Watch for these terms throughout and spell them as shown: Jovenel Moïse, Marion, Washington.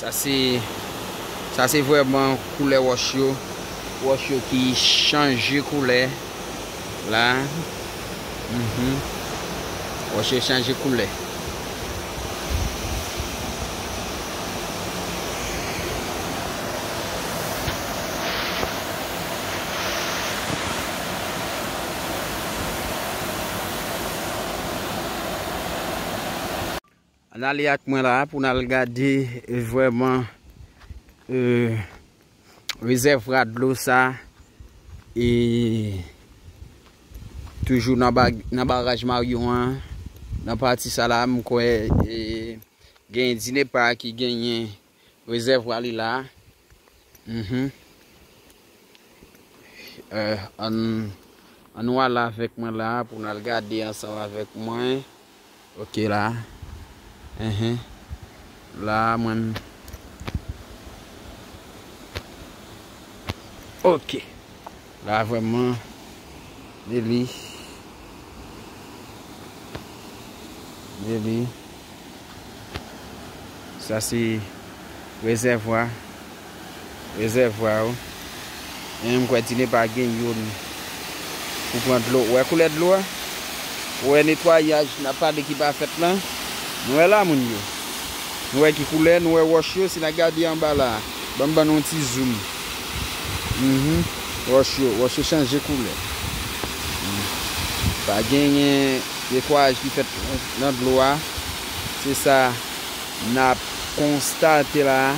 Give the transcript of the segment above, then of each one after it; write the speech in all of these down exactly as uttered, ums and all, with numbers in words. Ça c'est ça c'est vraiment couleur washio washio qui change couleur là. Mm-hmm. Washio change couleur. On allait à moi là pour nous regarder vraiment euh, réserve de l'eau ça et toujours dans le barrage Marion dans partie ça là me quoi et gagne dîner par qui gagne réserve aller là. Mhm. Euh on on nous là avec moi là pour nous regarder ensemble avec moi. OK là. Uh-huh. Là, moi. Ok. Là, vraiment. Délit. Délit. Ça, c'est réservoir. Réservoir. Et on continue par gagner. Pour prendre de l'eau. Ouais, couleur de l'eau. Ouais, nettoyage. N'a pas d'équipe à faire là. Nous sommes là, nous sommes qui coulent, nous sommes washio, si nous regardons en bas là, nous avons un petit zoom. Washio, washio change de couleur. Pas gagner des fois qui fait dans l'eau, c'est ça, nous avons constaté là.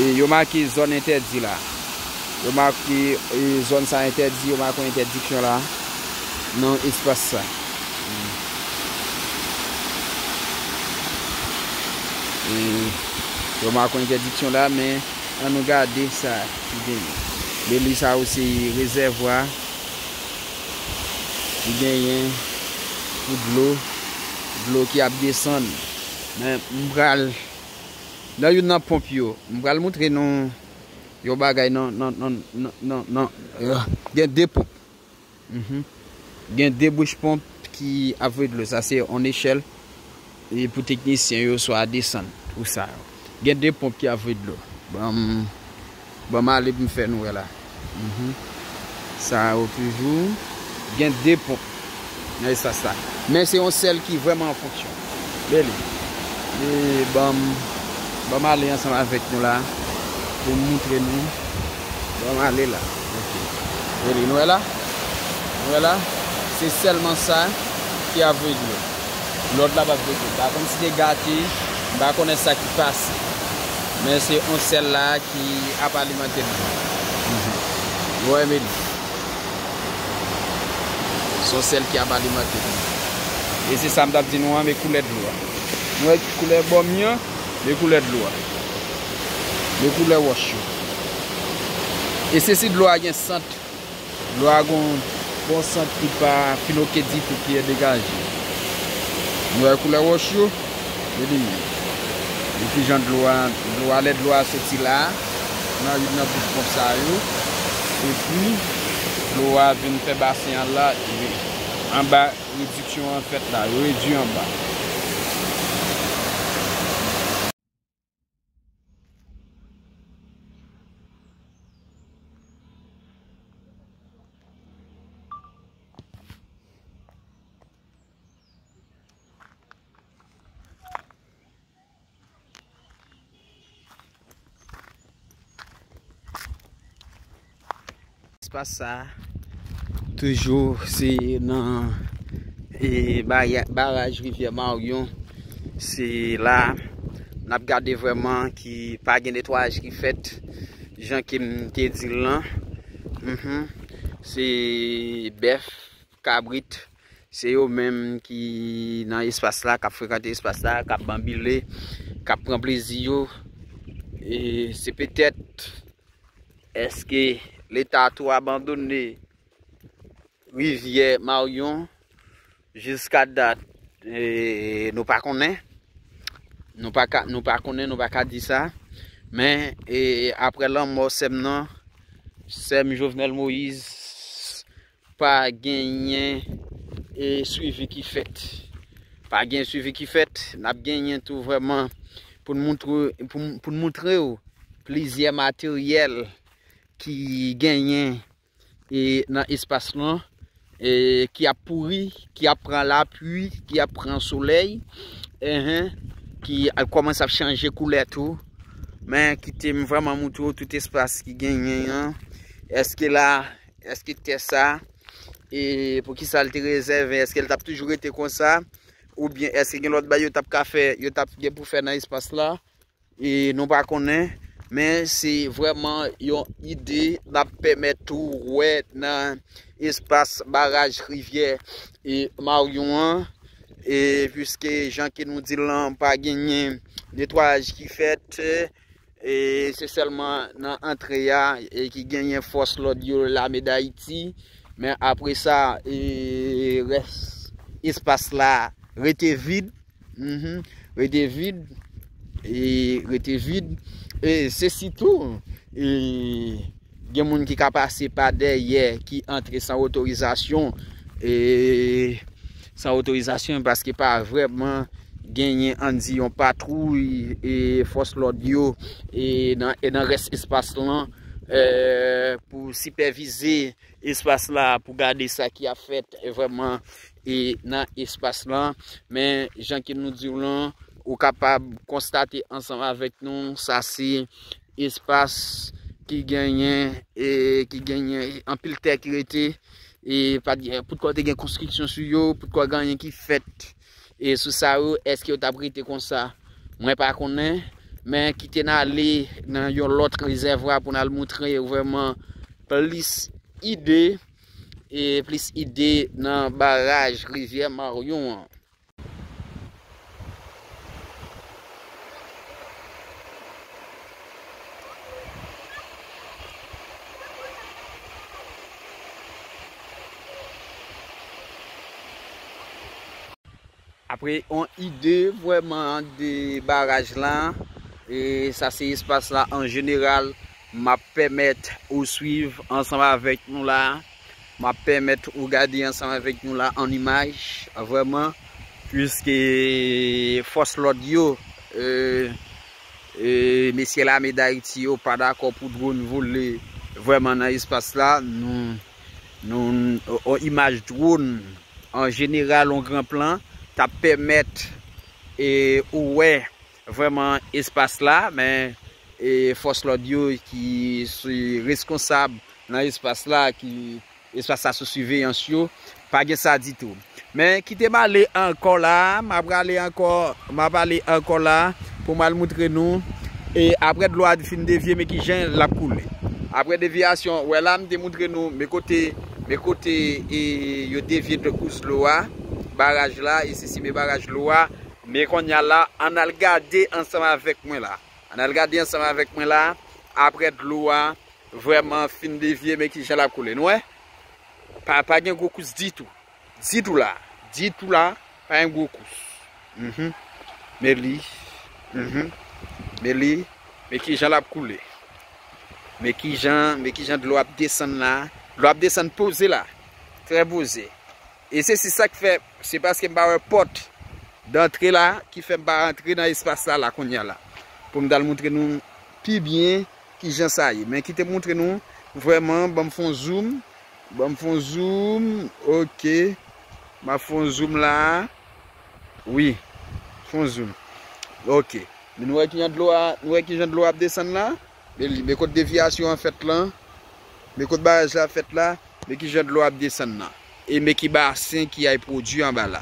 Et nous avons marqué zone interdite là. Nous avons marqué zone sans interdit, nous avons marqué interdiction là. Non, il se passe ça. Mm. Et on marque une interdiction là, mais on nous garde ça. Béli ça aussi réservoir. Il gagne de l'eau, de l'eau qui a descendu. Mais m'bral là il y a une pompe yo, m'bral montrer non yo bagay non non non non non il y a des pompes. Mhm. Il y a des bouches pompes qui avec le ça c'est en échelle et pour technicien yo soit descendre tout ça. Il y a des pompes qui avec l'eau. Bon bon aller pour faire nous là. Mm-hmm. Ça toujours il y a des pompes. Mais ça ça. Mais c'est on celle qui vraiment fonctionne. Belle. Et bon bon aller ensemble avec nous là pour montrer nous. Bon aller là. OK. Belle nous là. Voilà. C'est seulement ça qui a vécu. L'autre là va vécu. Comme si des gâtés, on va connaître ça qui passe. Mais c'est un seul là qui a pas alimenté. Mm-hmm. Ouais, mais c'est celle qui a pas alimenté. Et c'est ça, je dis, nous avons les couleurs de l'eau. Nous avons les couleurs bon mieux, les couleurs de l'eau. Les couleurs wash. Et ceci de l'eau a un centre. L'eau a un bon sang qui pas piloqué dit pour qui est dégagé. Nous avons coulé au chaud, je dis. Et puis j'en dois l'aide de l'eau à sortir là. Nous avons une bouche comme ça. Et puis l'eau a venu faire bassin là. En bas, réduction en fait là. Réduit en bas. Pas ça toujours c'est dans et barrage rivière Marion c'est là on a regardé vraiment qui pas de nettoyage qui fait gens qui me dit là. Mm-hmm. C'est bœuf cabrit c'est eux même qui dans espace là qui a fréquenté espace là qui a bambilé qui a pris plaisir et c'est peut-être est-ce que l'État a tout abandonné rivière Marion jusqu'à date. Et nous pas connaissons. Nous pas nous pas connaissons, nous pas dit ça. Mais et après la mort semnon, sem Jovenel Moïse pas gagné et suivi qui fait. pas gain suivi qui fait, n'a gagné tout vraiment pour montrer pour pour montrer plaisir matériel qui gagne et dans espace là et qui a pourri, qui a prend la pluie, qui a prend soleil et qui a commencé à changer couleur tout, mais qui t'aime vraiment montrer tout espace qui gagne. Est-ce que là, est-ce que t'es ça? Et pour qui ça le réserve, est-ce qu'elle t'a toujours été comme ça? Ou bien est-ce que l'autre bail t'a café, yo t'a pour faire dans espace là et non pas connaît, mais c'est vraiment une idée d'a permettre tout ouais dans espace barrage rivière et Marion et puisque Jean qui nous dit là pas gagner nettoyage qui fait et c'est seulement dans entrée et qui gagne force l'audio la médaille. Mais après ça, l'espace là était vide. Mm-hmm. Était vide. Et était vide. Et ceci tout. Et il y a des gens qui sont passés par derrière, qui entrent sans autorisation. Et sans autorisation parce que pas vraiment gagné en dit on patrouille et force l'audio et dans l'espace là. Euh, pour superviser l'espace là, pour garder ça qui a fait vraiment et dans l'espace là. Mais gens qui nous disent là, ou capable de constater ensemble avec nous, ça c'est espace qui gagne et qui gagne en pile terre qui était et pas pourquoi tu as une construction sur eux, pourquoi gagne qui fait et sous ça est-ce que tu as pris comme ça? Moi pas connais. Mais qui t'en aller dans l'autre réservoir pour nous montrer vraiment plus idée et plus idée dans le barrage rivière Marion. Après, on idée vraiment des barrages là. Et ça, c'est espace là en général, m'a permettre de suivre ensemble avec nous là, m'a permettre de regarder ensemble avec nous là en image, vraiment, puisque force l'audio, euh, euh, messieurs la médaille, pas d'accord pour drone voler vraiment dans l'espace là, nous, nous, on image drone en général en grand plan, ça permet et ouais. Vraiment espace là mais et force l'audio qui est responsable dans l'espace là qui espace à se surveillance pas gain ça dit tout mais qui t'est allé encore là m'a aller encore m'a parler encore là pour mal montrer nous et après de loi de fin dévier mais qui j'ai la couler après déviation ouais là me démontrer nous mes côtés mes côtés et yo dévier de course loi barrage là et ceci mes barrage loi. Mais qu'on y a là, on a regardé ensemble avec moi là. On a regardé ensemble avec moi là. Après de l'eau, vraiment fin dévié, mais qui j'ai la coulée. Non, pas pas un gros coup, dit tout. Dit tout là. Dit tout là, pas un gros coup. Mais lui, mais lui, mais qui j'ai la coulée. Mais qui j'ai, mais qui j'ai de l'eau à descendre là. L'eau à descendre posée là. Très posée. Et c'est ça qui fait, c'est parce que je me porte. D'entrer là qui fait pas entrer dans l'espace là là qu'on y a là pour me montrer nous plus bien qui j'en ça y mais qui te montre nous vraiment bon me font zoom bon me font zoom OK m'a font zoom là oui font zoom OK mais nous qui de l'eau nous qui de l'eau à descendre là mais côté déviation en fait là mais côté barrage là fait là mais qui de l'eau à descendre là et mais qui bassin qui a produit en bas là.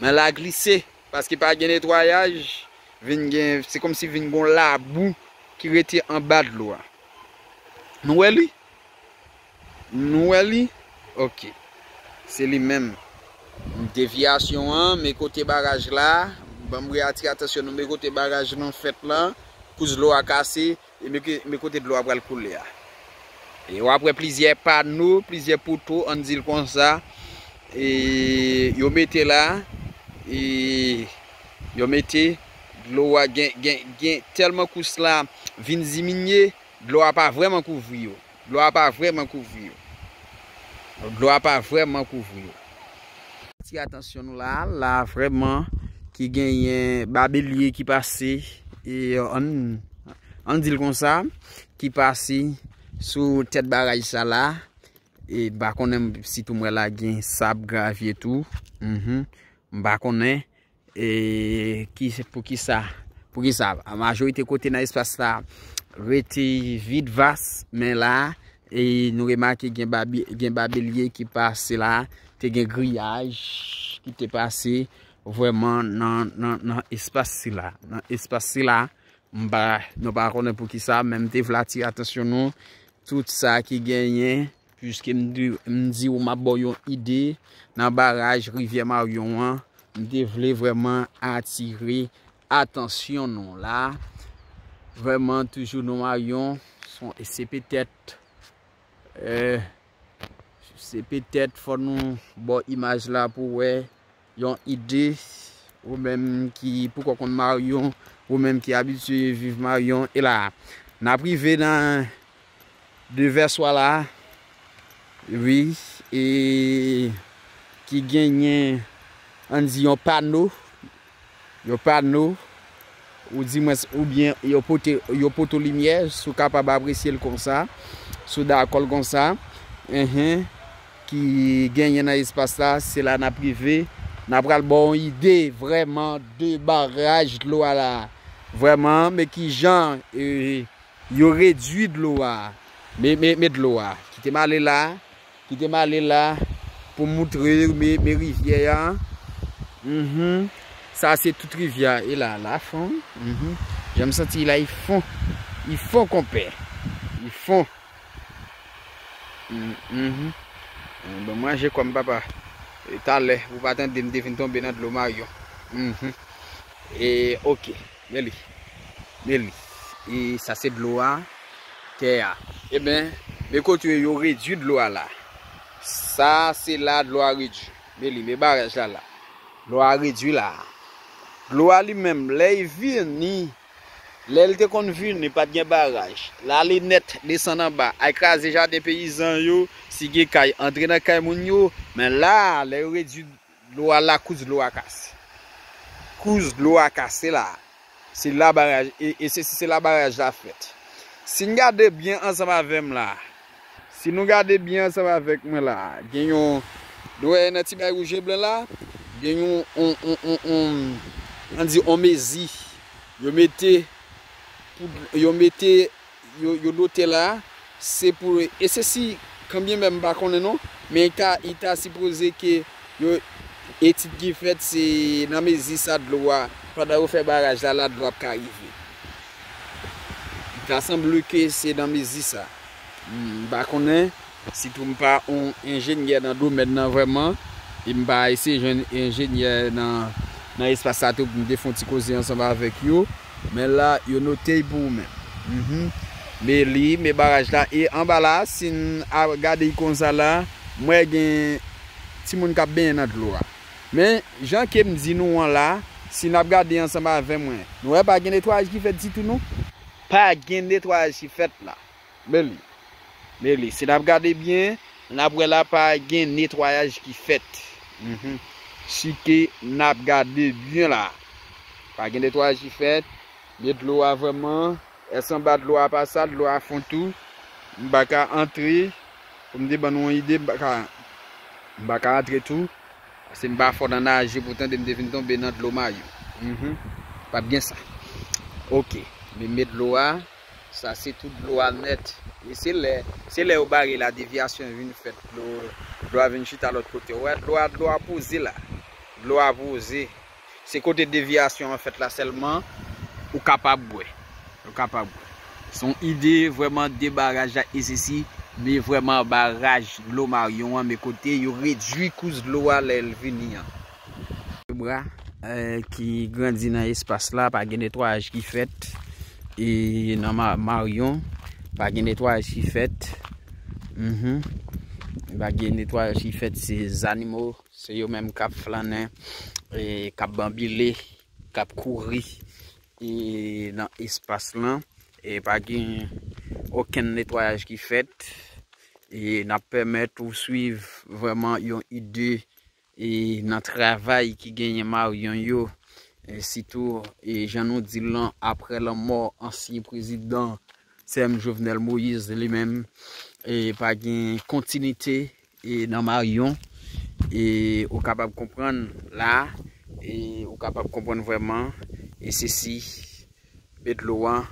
Mais la glissé parce qu'il n'y a pas de nettoyage, c'est comme si il y avait la boue qui était en bas de l'eau. Nous sommes Nous sommes OK. C'est les mêmes. Déviation, mes côtés barrage là. Je vais attirer attention, mes côtés barrage non fait là. Cause l'eau a cassé et mes côtés de l'eau a coulé. Et après plusieurs panneaux, plusieurs poteaux, on dit comme ça. Et vous mettez là. Et yo mettez de l'eau à gain gain tellement que cela vient diminuer de l'eau à pas vraiment couvrir de l'eau à pas vraiment couvrir de l'eau à pas vraiment couvrir remercie attention nous là, là vraiment qui gagne babelier qui passait et on on dit comme ça qui passait sous tête barrage ça là et bah qu'on aime si tout moi là gagne sable gravier tout mhm bah qu'on est et qui c'est pour qui ça pour qui ça à majorité côté dans espace là était vide vaste mais là et nous remarquons qu'il y a un babelier qui passe là, il y a un grillage qui est passé vraiment dans l'espace là. Dans l'espace là, nous ne parlons pour qui ça, même si vous avez attention, tout ça qui gagne, puisque je me dis que j'ai une idée, dans le barrage rivière Marion, je voulais vraiment attirer attention nous là. Vraiment, toujours nous Marion, c'est peut-être. Euh, c'est peut-être faut nous bon image là pour ouais une idée ou même qui pourquoi qu'on Marion ou même qui habitué vivre Marion et là n'a privé dans deux versois là oui et qui gagne on dit un panneau un panneau ou dis moi ou bien yo poteau yo poteau lumière sou capable apprécier le comme ça sous d'accord comme ça qui gagne dans espace là c'est là n'a privé n'a pas le bon idée vraiment de barrage de l'eau là vraiment mais qui gens euh, yo réduit de l'eau mais mais mais de l'eau qui t'est malé là qui t'est malé là pour montrer mes mes rivières mhm ça c'est toute rivière et là la fond mhm j'aime sentir là ils font ils font qu'on perd ils font Mm -hmm. Donc moi j'ai comme papa et t'as l'air vous pas attendre de me définir tomber dans l'eau Marion mm -hmm. Et ok Nelly Nelly et ça c'est de l'eau à terre et bien mais quand tu es réduit de l'eau là ça c'est là de l'eau réduit Nelly mais barrage là l'eau réduit là l'eau lui-même les vignes l'aile te convient n'est pas de barrage. La lunette descend en bas. Écrase déjà des paysans yo, si gè kay entre dans kay moun yo, mais là les réduit l'eau la cause l'eau a cassé. Cause l'eau a cassé là. C'est la barrage et, et c'est c'est la barrage la fête. Si nous garde bien ensemble avec moi là. Si nous garde bien ensemble avec moi là, gagnon doit un petit bail rouge blanc là, gagnon on on on on on dit on mezi. Yo mettez yo mettez yo yo noté là c'est pour et ceci quand bien même pas connait non mais ka il t'a supposé que yo étude qui fait c'est dans mezi ça de l'eau pendant vous faire barrage là la droite qui arrive il semble que c'est dans mezi ça pas connait si tout pas un ingénieur dans domaine là vraiment il me pas essayer jeune ingénieur dans dans espace ça tout me défont ti causer ensemble avec yo. Mais là, il y a noté pour vous-même. Mm-hmm. Mais li, mes barrages là, et en bas là, si vous regardez comme ça là, moi, j'ai un petit monde qui a bien dans l'eau. Mais, Jean qui me dit nous là, si nous regardons ensemble avec moi, nous n'avons pas de nettoyage qui fait dit tout nous. Pas de nettoyage qui fait là. Mais li, mais li, si nous regardons bien, nous n'avons pas de nettoyage qui fait. Mm-hmm. Si nous regardons bien là, pas de nettoyage qui fait. Mais de l'eau a vraiment, elle s'en bat de l'eau à passer, de l'eau à fond tout. Je ne vais pas entrer, comme des bonnes idées, je ne vais pas entrer tout. Parce que je ne vais pas faire de nager, pourtant je vais tomber dans de l'eau maillot. Pas bien ça. Ok, mais mettre de l'eau, ça c'est tout de l'eau net. Et c'est là où la déviation vient faite. L'eau a venu chuter à l'autre côté. L'eau a posé là. L'eau a posé. C'est côté déviation en fait là seulement. Ou capable ou capable son idée vraiment débarrage et ceci mais vraiment barrage l'eau Marion à mes côtés il réduit cause l'eau à l'elvinien le bras euh, qui grandit dans espace là pas de nettoyage qui fait et dans ma Marion pas de nettoyage qui fait mm-hmm. Pas de nettoyage qui fait ces animaux c'est eux même cap flaner et cap bambilé cap courir et dans l'espace là et pas aucun nettoyage qui fait et n'a permet de suivre vraiment une idée et dans le travail qui gagne Marion yo, et surtout et j'en nous dit l'an après la mort ancien président c'est Jovenel Moïse lui-même et pas gagne continuité et dans Marion et au capable comprendre là et au capable comprendre vraiment et ceci Bedloa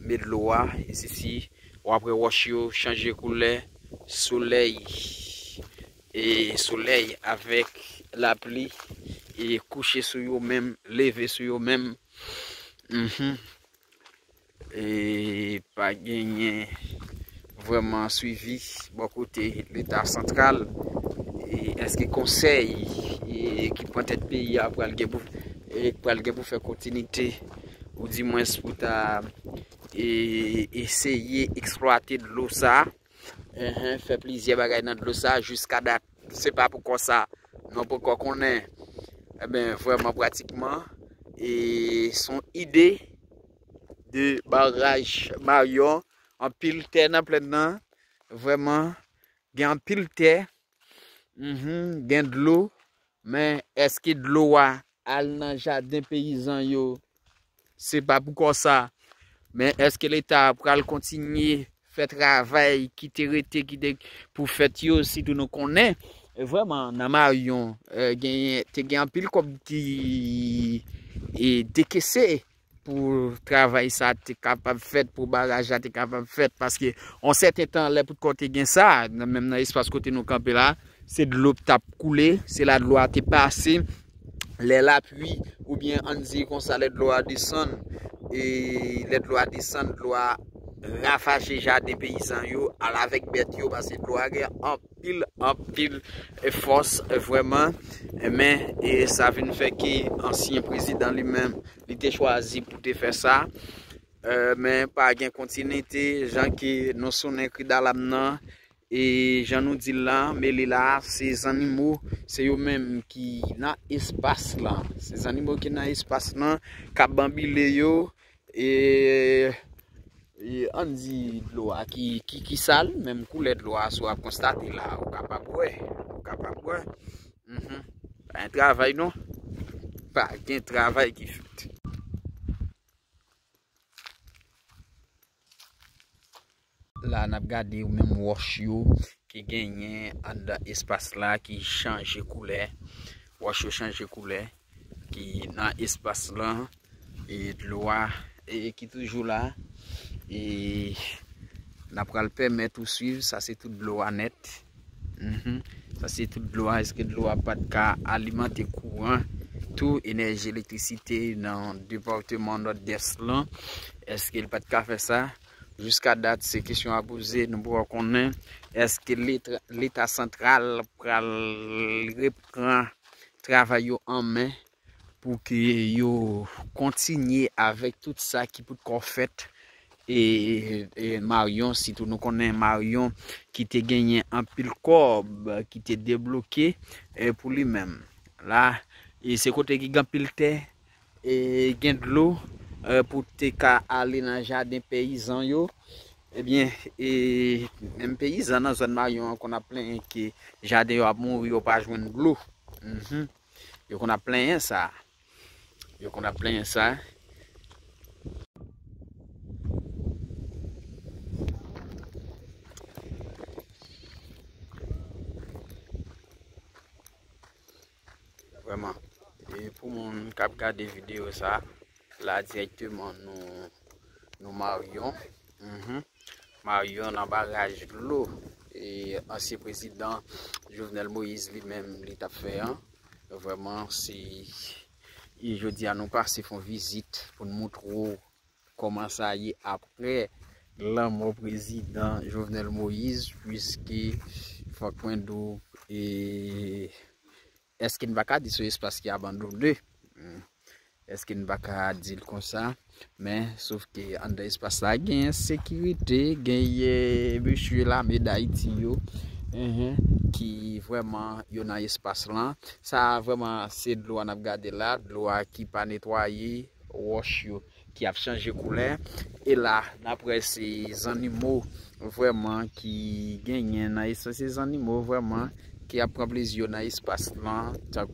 Bedloa et ceci ou après Washington changer couleur soleil et soleil avec la pluie et coucher sur eux-mêmes, lever sur eux-mêmes mm-hmm. Et pas gagner vraiment suivi bon côté l'état central et est-ce que conseil et qui prend tête pays après le pour et pour le pour faire continuité ou du moins pour ta et essayer exploiter de l'eau ça Uh-huh, fait plaisir bagaille dans de ça jusqu'à date c'est pas pourquoi ça non pourquoi qu'on est eh ben vraiment pratiquement et son idée de barrage Marion en pile terre dans plein vraiment gain en pile terre mm-hmm, gain de l'eau mais est-ce que de l'eau à dans jardin paysan yo c'est pas pourquoi ça mais est-ce que l'état va continuer fait travail qui t'érité qui pour fait yo si tout nous connaît vraiment dans Marion gagne te gagne pile comme qui et décaissé pour travail ça t'es capable fait pour barrage t'es capable fait parce que en certain temps là pour côté gagne ça même dans espace côté nous camper là c'est de l'eau t'a coulé c'est la loi t'es passé les l'appui ou bien on dit qu'on ça les loi descendre et les loi descendre loi raffacher jardin paysan yo avec bête yo parce que loi en pile en pile et force vraiment mais et ça vient faire que ancien président lui-même il était choisi pour te faire ça euh, mais pas gain continuité gens qui nous sont écrits dans l'âme et j'en nous dit là mais là ces animaux c'est eux même qui dans espace là ces animaux qui dans espace là qui bambilé yo et et on dit l'eau qui qui qui sale même couleur de l'eau soit constaté là au capable au capable mhm un travail non pas un travail qui fait là on a regardé même wash yo qui gagne dans espace là qui change couleur wash change couleur qui dans espace là et de l'eau et qui toujours là et n'a pas le permettre ou suivre ça c'est tout de l'eau net mm-hmm. Ça c'est tout de l'eau est-ce que de l'eau pas de cas alimenter courant tout énergie électricité dans le département nord-est là est-ce qu'il pas de cas faire ça jusqu'à date c'est question à poser nous pour qu'on est-ce que l'état central reprend travail en main pour que yo continue avec tout ça qui peut qu'on fait Et, et Marion, si tout nous connaît Marion qui t'a gagné un pile corbe, qui t'a débloqué et pour lui-même. Là, et c'est côté qui gagne pile terre et gagne de l'eau pour t'ka aller dans le jardin paysan yo. Eh bien, et même paysan dans zone Marion qu'on a plein qui jardin yo a mouru pas joindre de l'eau. Mhm. Yo qu'on a plein ça. Yo qu'on a plein ça. Vraiment. Et pour mon cap des vidéos ça là directement nous nous marions mm-hmm. Marions dans barrage de l'eau et ancien président Jovenel Moïse lui-même l'état fait hein? Vraiment c'est je dis à nous passer font visite pour nous montrer comment ça y est après l'amour président Jovenel Moïse puisque faut point d'eau et est-ce qu'il ne va pas dire ce espace qui est abandonné? Est-ce qu'il ne va pas dire comme ça? Mais sauf que en de espace là, il y a une sécurité, il y a monsieur la médaille qui vraiment il y a un espace là. Ça vraiment c'est de l'eau on a regardé là, de l'eau qui pas nettoyée, wash yo, qui a changé couleur et là après ces animaux vraiment qui gagnent dans ces animaux vraiment qui a pris plaisir dans l'espace là, tant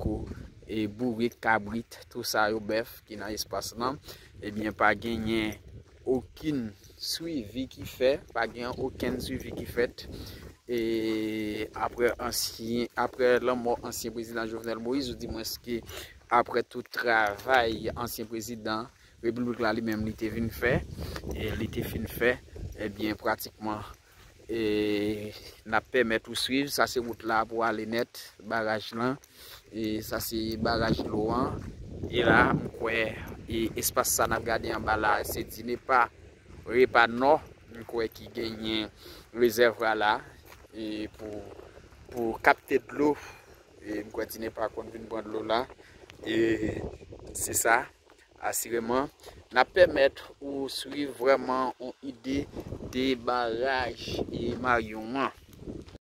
et bourré, cabrit, tout ça, au bœuf qui est dans l'espace là, eh bien, pas gagné aucune suivi qui fait, pas gagné aucun suivi qui fait. Et après, ancien, après la mort ancien président Jovenel Moïse, ou du moins que après tout travail ancien président, République là lui-même l'était venu faire, et l'était fin fait, eh bien, pratiquement. Et n'a permis de suivre, ça c'est route là pour aller net, barrage là, et ça c'est barrage loin, et là, ouais, et espace ça n'a gardé en bas là, c'est dîner pas, repas non, quoi qui gagne réserve là, et pour, pour capter de l'eau, et quoi dîner pas contre une bonne l'eau là, et c'est ça, assurément, n'a permis de suivre vraiment une idée des barrages et Marion.